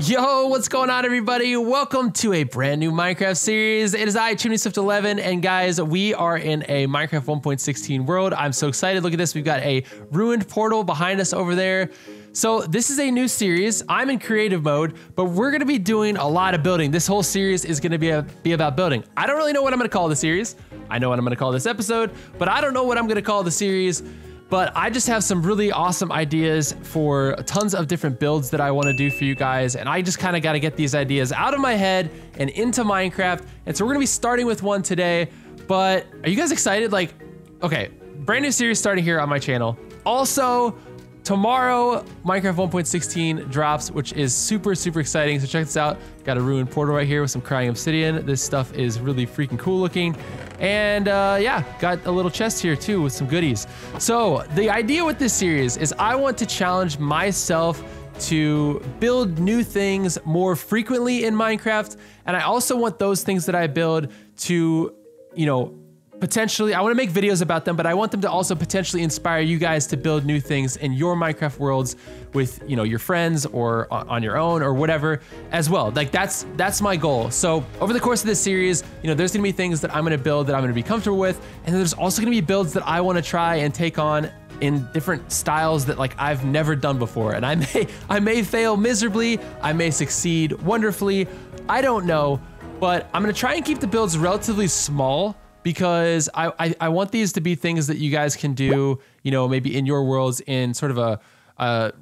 Yo, what's going on, everybody? Welcome to a brand new Minecraft series. It is I, ChimneySwift11, and guys, we are in a Minecraft 1.16 world. I'm so excited. Look at this. We've got a ruined portal behind us over there. So this is a new series. I'm in creative mode, but we're going to be doing a lot of building. This whole series is going to be about building. I don't really know what I'm going to call the series. I know what I'm going to call this episode, but I don't know what I'm going to call the series. But I just have some really awesome ideas for tons of different builds that I want to do for you guys. And I just kind of got to get these ideas out of my head and into Minecraft. And so we're going to be starting with one today. But are you guys excited? Like, okay, brand new series starting here on my channel. Also, tomorrow, Minecraft 1.16 drops, which is super, super exciting. So check this out. Got a ruined portal right here with some crying obsidian. This stuff is really freaking cool looking. And yeah, got a little chest here too with some goodies. So the idea with this series is I want to challenge myself to build new things more frequently in Minecraft. And I also want those things that I build to, you know, potentially, I want to make videos about them, but I want them to also potentially inspire you guys to build new things in your Minecraft worlds with, you know, your friends or on your own or whatever as well. Like that's my goal. So over the course of this series, you know, there's going to be things that I'm going to build that I'm going to be comfortable with. And then there's also going to be builds that I want to try and take on in different styles that like I've never done before. And I may fail miserably. I may succeed wonderfully. I don't know, but I'm going to try and keep the builds relatively small, because I want these to be things that you guys can do, you know, maybe in your worlds in sort of a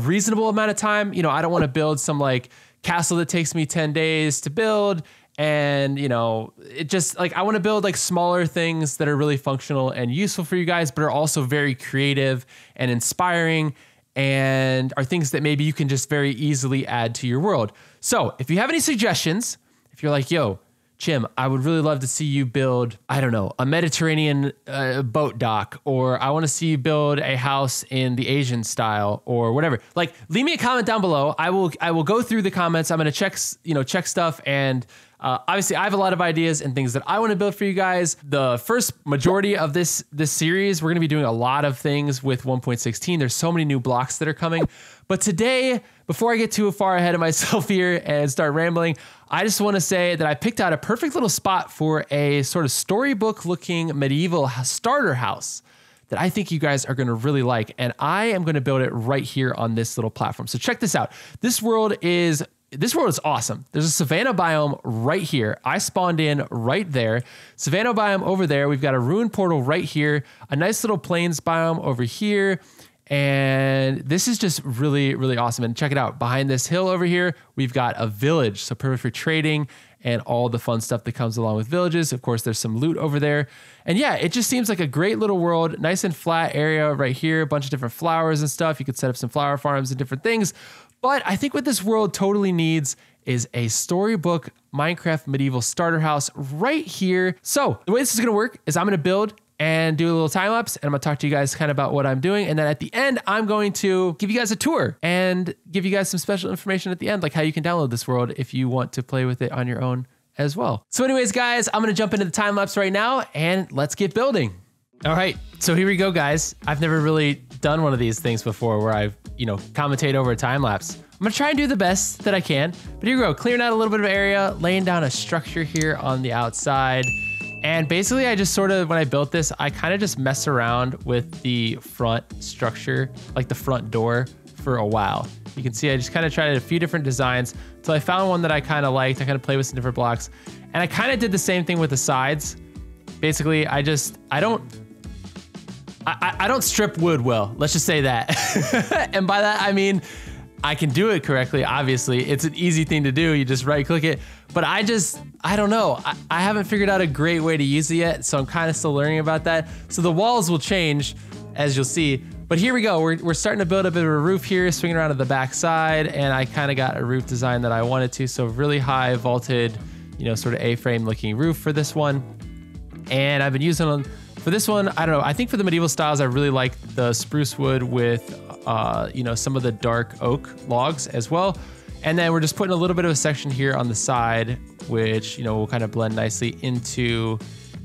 reasonable amount of time. You know, I don't want to build some like castle that takes me 10 days to build. And, you know, it just like, I want to build like smaller things that are really functional and useful for you guys, but are also very creative and inspiring and are things that maybe you can just very easily add to your world. So if you have any suggestions, if you're like, yo, Chim, I would really love to see you build, I don't know, a Mediterranean boat dock, or I want to see you build a house in the Asian style or whatever. Like, leave me a comment down below. I will go through the comments. I'm going to check stuff. And obviously I have a lot of ideas and things that I want to build for you guys. The first majority of this series, we're going to be doing a lot of things with 1.16. There's so many new blocks that are coming. But today, before I get too far ahead of myself here and start rambling, I just want to say that I picked out a perfect little spot for a sort of storybook looking medieval starter house that I think you guys are going to really like. And I am going to build it right here on this little platform. So check this out. This world is awesome. There's a savanna biome right here. I spawned in right there. Savanna biome over there. We've got a ruined portal right here. A nice little plains biome over here. And this is just really, really awesome. And check it out. Behind this hill over here, we've got a village. So perfect for trading and all the fun stuff that comes along with villages. Of course, there's some loot over there. And yeah, it just seems like a great little world. Nice and flat area right here. A bunch of different flowers and stuff. You could set up some flower farms and different things. But I think what this world totally needs is a storybook Minecraft medieval starter house right here. So the way this is going to work is I'm going to build and do a little time lapse, and I'm gonna talk to you guys kind of about what I'm doing. And then at the end, I'm going to give you guys a tour and give you guys some special information at the end, like how you can download this world if you want to play with it on your own as well. So anyways, guys, I'm gonna jump into the time lapse right now and let's get building. All right, so here we go, guys. I've never really done one of these things before where I've, you know, commentate over a time lapse. I'm gonna try and do the best that I can, but here we go. Clearing out a little bit of area, laying down a structure here on the outside. And basically I just sort of, when I built this, I kind of just mess around with the front structure, like the front door, for a while. You can see I just kind of tried a few different designs until I found one that I kind of liked. I kind of played with some different blocks, and I kind of did the same thing with the sides. Basically, I don't strip wood well, let's just say that. And by that, I mean, I can do it correctly, obviously. It's an easy thing to do. You just right click it. But I don't know. I haven't figured out a great way to use it yet, so I'm kind of still learning about that. So the walls will change, as you'll see. But here we go. We're starting to build a bit of a roof here, swinging around to the back side, and I kind of got a roof design that I wanted to. So really high vaulted, you know, sort of A-frame looking roof for this one. And I've been using them for this one. I don't know. I think for the medieval styles, I really like the spruce wood with, you know, some of the dark oak logs as well. And then we're just putting a little bit of a section here on the side, which, you know, will kind of blend nicely into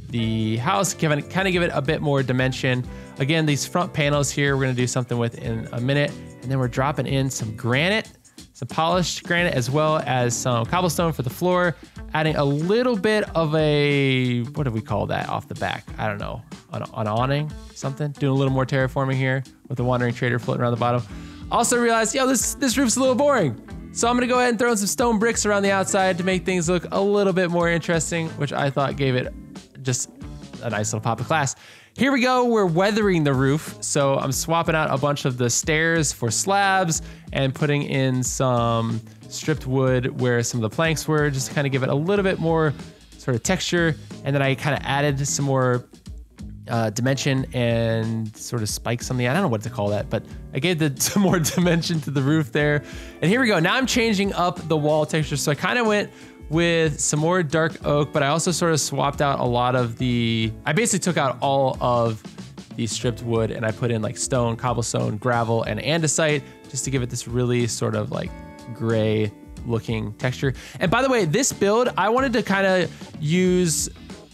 the house, kind of give it a bit more dimension. Again, these front panels here, we're going to do something with in a minute. And then we're dropping in some granite, some polished granite as well as some cobblestone for the floor, adding a little bit of a, what do we call that off the back? I don't know, an awning, something. Doing a little more terraforming here with the wandering trader floating around the bottom. Also realized, yo, this roof's a little boring. So I'm gonna go ahead and throw in some stone bricks around the outside to make things look a little bit more interesting, which I thought gave it just a nice little pop of class. Here we go, we're weathering the roof. So I'm swapping out a bunch of the stairs for slabs and putting in some stripped wood where some of the planks were, just to kind of give it a little bit more sort of texture. And then I kind of added some more dimension and sort of spikes on the, I don't know what to call that, but I gave some more dimension to the roof there. And here we go, now I'm changing up the wall texture. So I kind of went with some more dark oak, but I also sort of swapped out a lot of the, I basically took out all of the stripped wood and I put in like stone, cobblestone, gravel, and andesite just to give it this really sort of like gray looking texture. And by the way, this build, I wanted to kind of use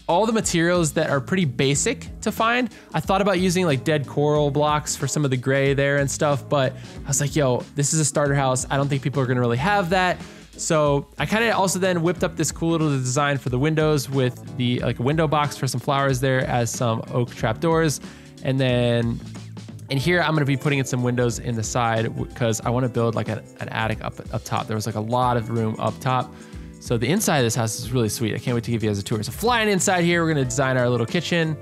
all the materials that are pretty basic to find. I thought about using like dead coral blocks for some of the gray there and stuff, but I was like, yo, this is a starter house. I don't think people are gonna really have that. So I kind of also then whipped up this cool little design for the windows with the like a window box for some flowers there as some oak trapdoors. And then in here, I'm gonna be putting in some windows in the side because I wanna build like an attic up top. There was like a lot of room up top. So the inside of this house is really sweet. I can't wait to give you guys a tour. So flying inside here, we're gonna design our little kitchen.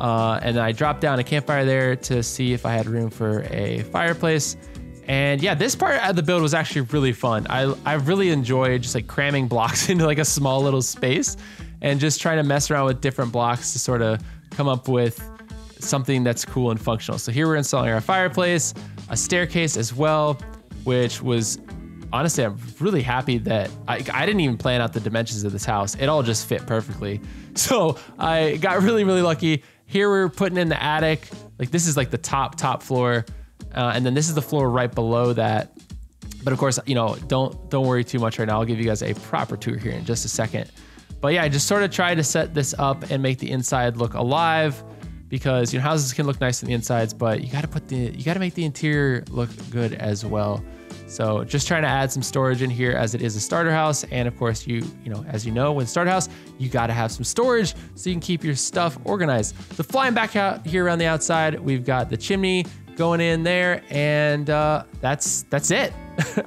And then I dropped down a campfire there to see if I had room for a fireplace. And yeah, this part of the build was actually really fun. I really enjoyed just like cramming blocks into like a small little space and just trying to mess around with different blocks to sort of come up with something that's cool and functional. So here we're installing our fireplace, a staircase as well, which was honestly, I'm really happy that I didn't even plan out the dimensions of this house. It all just fit perfectly. So I got really, really lucky. Here we're putting in the attic. Like this is like the top floor. And then this is the floor right below that. But of course, you know, don't worry too much right now. I'll give you guys a proper tour here in just a second. But yeah, I just sort of tried to set this up and make the inside look alive because, you know, houses can look nice on the insides, but you gotta make the interior look good as well. So just trying to add some storage in here as it is a starter house. And of course, you know, as you know, when starter house, you gotta have some storage so you can keep your stuff organized. So flying back out here around the outside, we've got the chimney going in there, and that's it.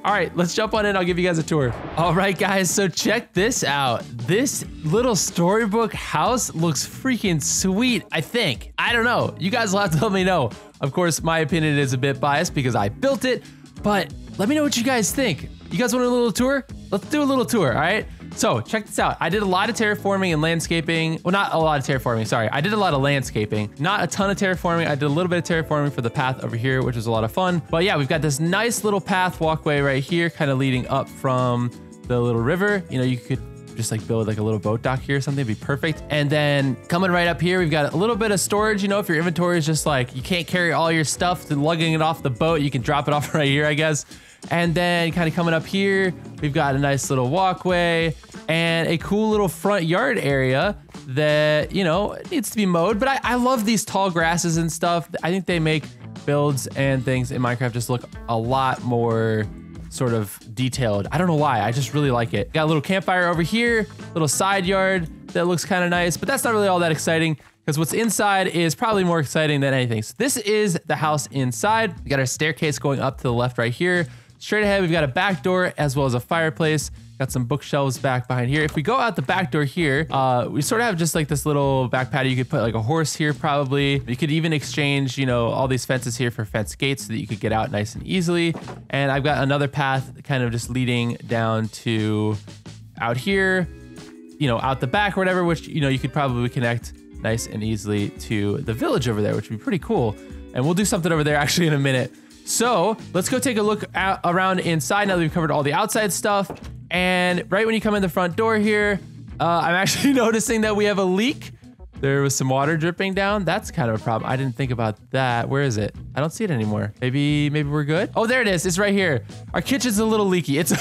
All right, let's jump on in. I'll give you guys a tour. All right, guys, so check this out. This little storybook house looks freaking sweet, I think. I don't know. You guys will have to let me know. Of course, my opinion is a bit biased because I built it, but let me know what you guys think. You guys want a little tour? Let's do a little tour, all right? So check this out. I did a lot of terraforming and landscaping. Well, not a lot of terraforming, sorry. I did a lot of landscaping, not a ton of terraforming. I did a little bit of terraforming for the path over here, which was a lot of fun. But yeah, we've got this nice little path walkway right here, kind of leading up from the little river. You know, you could just like build like a little boat dock here or something, it'd be perfect. And then coming right up here, we've got a little bit of storage. You know, if your inventory is just like, you can't carry all your stuff, then lugging it off the boat, you can drop it off right here, I guess. And then kind of coming up here, we've got a nice little walkway and a cool little front yard area that, you know, needs to be mowed. But I love these tall grasses and stuff. I think they make builds and things in Minecraft just look a lot more sort of detailed. I don't know why, I just really like it. Got a little campfire over here, little side yard that looks kind of nice, but that's not really all that exciting, because what's inside is probably more exciting than anything. So this is the house inside. We got our staircase going up to the left right here. Straight ahead, we've got a back door as well as a fireplace. Got some bookshelves back behind here. If we go out the back door here, we sort of have just like this little back patio. You could put like a horse here probably. You could even exchange, you know, all these fences here for fence gates so that you could get out nice and easily. And I've got another path kind of just leading down to out here, you know, out the back or whatever, which, you know, you could probably connect nice and easily to the village over there, which would be pretty cool. And we'll do something over there actually in a minute. So let's go take a look around inside now that we've covered all the outside stuff. And right when you come in the front door here, I'm actually noticing that we have a leak. There was some water dripping down. That's kind of a problem. I didn't think about that. Where is it? I don't see it anymore. Maybe we're good. Oh, there it is. It's right here. Our kitchen's a little leaky. It's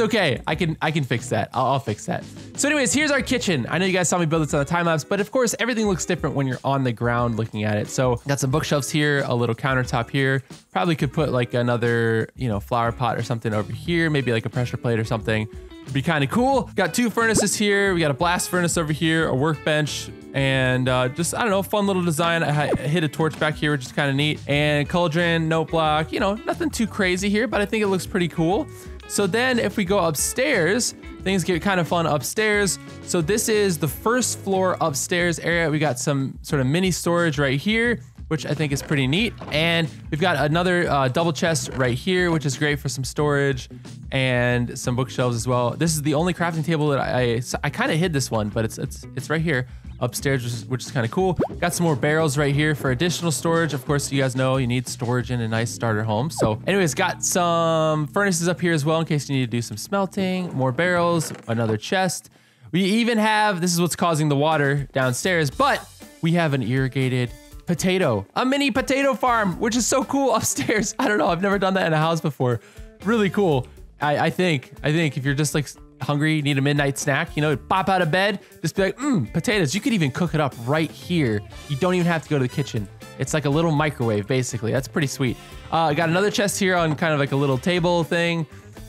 okay. I can fix that. I'll fix that. So anyways, here's our kitchen. I know you guys saw me build this on the time lapse, but of course everything looks different when you're on the ground looking at it. So got some bookshelves here, a little countertop here. Probably could put like another, you know, flower pot or something over here, maybe like a pressure plate or something. It'd be kind of cool. Got two furnaces here. We got a blast furnace over here, a workbench, and just, I don't know, fun little design. I hid a torch back here, which is kind of neat. And cauldron, note block, you know, nothing too crazy here, but I think it looks pretty cool. So then if we go upstairs, things get kind of fun upstairs. So this is the first floor upstairs area. We got some sort of mini storage right here, which I think is pretty neat. And we've got another double chest right here, which is great for some storage and some bookshelves as well. This is the only crafting table that I kind of hid this one, but it's right here upstairs, which is kind of cool. Got some more barrels right here for additional storage. Of course, you guys know you need storage in a nice starter home. So anyways, got some furnaces up here as well in case you need to do some smelting, more barrels, another chest. We even have, this is what's causing the water downstairs, but we have an irrigated potato, a mini potato farm, which is so cool upstairs. I don't know, I've never done that in a house before. Really cool. I think if you're just like hungry, need a midnight snack, you know, pop out of bed, just be like, potatoes. You could even cook it up right here. You don't even have to go to the kitchen. It's like a little microwave, basically. That's pretty sweet. I got another chest here on kind of like a little table thing.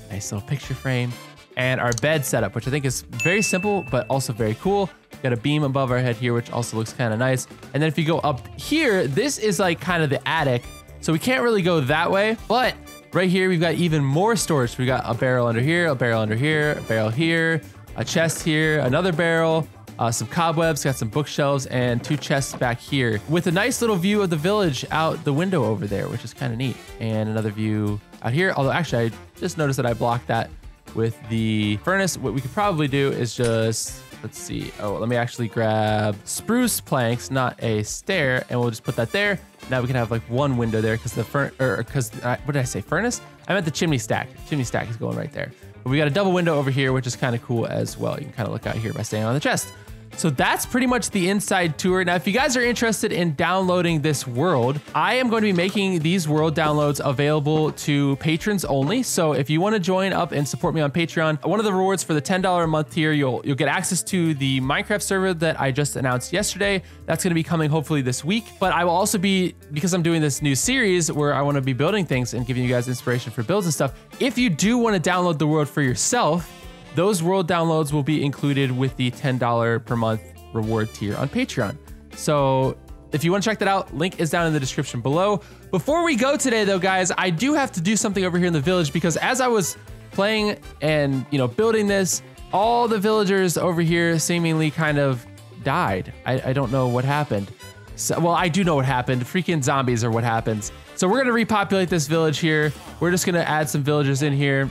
Nice little picture frame. And our bed setup, which I think is very simple, but also very cool. Got a beam above our head here, which also looks kind of nice. And then if you go up here, this is like kind of the attic. So we can't really go that way, but right here, we've got even more storage. We got a barrel under here, a barrel under here, a barrel here, a chest here, another barrel, some cobwebs, got some bookshelves and two chests back here with a nice little view of the village out the window over there, which is kind of neat. And another view out here. Although actually, I just noticed that I blocked that with the furnace. What we could probably do is just, let's see. Oh, let me actually grab spruce planks, not a stair, and we'll just put that there. Now we can have like one window there because what did I say? Furnace? I meant the chimney stack. Chimney stack is going right there. But we got a double window over here, which is kind of cool as well. You can kind of look out here by staying on the chest. So that's pretty much the inside tour. Now, if you guys are interested in downloading this world, I am going to be making these world downloads available to patrons only. So if you want to join up and support me on Patreon, one of the rewards for the $10 a month tier, you'll get access to the Minecraft server that I just announced yesterday. That's going to be coming hopefully this week, but I will also be, because I'm doing this new series where I want to be building things and giving you guys inspiration for builds and stuff. If you do want to download the world for yourself, those world downloads will be included with the $10 per month reward tier on Patreon. So if you want to check that out, link is down in the description below. Before we go today though, guys, I do have to do something over here in the village because as I was playing and, you know, building this, all the villagers over here seemingly kind of died. I don't know what happened. So, well, I do know what happened. Freaking zombies are what happens. So we're going to repopulate this village here. We're just going to add some villagers in here.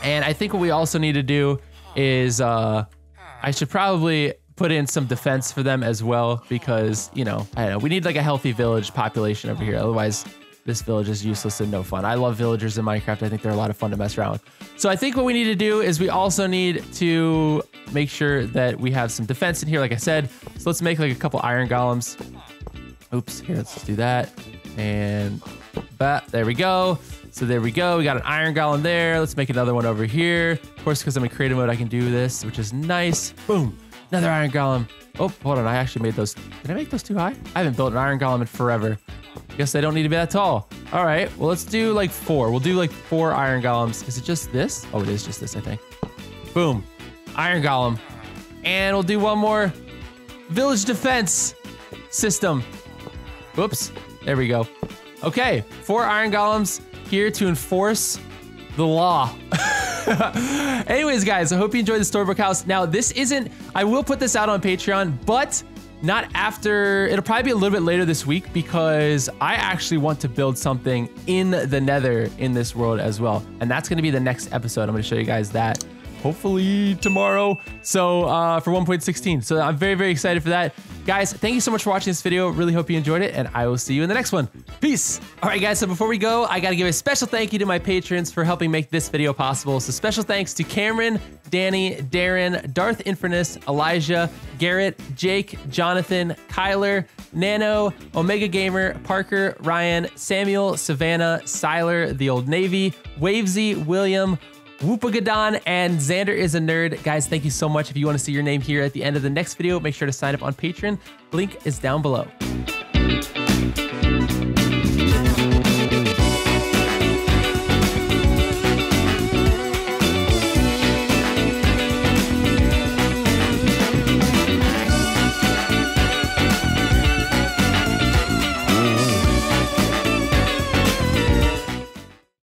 And I think what we also need to do is I should probably put in some defense for them as well because, you know, I don't know, we need like a healthy village population over here. Otherwise, this village is useless and no fun. I love villagers in Minecraft. I think they're a lot of fun to mess around with. So I think what we need to do is we also need to make sure that we have some defense in here, like I said. So let's make like a couple iron golems. Oops, here, let's just do that. And there we go. So there we go. We got an iron golem there. Let's make another one over here. Of course, because I'm in creative mode, I can do this, which is nice. Boom. Another iron golem. Oh, hold on. I actually made those. Did I make those too high? I haven't built an iron golem in forever. I guess they don't need to be that tall. All right. Well, let's do like four. We'll do like four iron golems. Is it just this? Oh, it is just this, I think. Boom. Iron golem. And we'll do one more village defense system. Whoops. There we go. Okay. Four iron golems here to enforce the law. Anyways, guys, I hope you enjoyed the Storybook House. Now, this isn't, I will put this out on Patreon, but not after, it'll probably be a little bit later this week because I actually want to build something in the Nether in this world as well. And that's gonna be the next episode. I'm gonna show you guys that hopefully tomorrow. So for 1.16. So I'm very, very excited for that. Guys, thank you so much for watching this video. Really hope you enjoyed it, and I will see you in the next one. Peace. All right, guys, so before we go, I got to give a special thank you to my patrons for helping make this video possible. So special thanks to Cameron, Danny, Darren, Darth Infernus, Elijah, Garrett, Jake, Jonathan, Kyler, Nano, Omega Gamer, Parker, Ryan, Samuel, Savannah, Siler, The Old Navy, Wavesy, William, Whoopagadon, and Xander is a nerd. Guys, thank you so much. If you want to see your name here at the end of the next video, make sure to sign up on Patreon. Link is down below.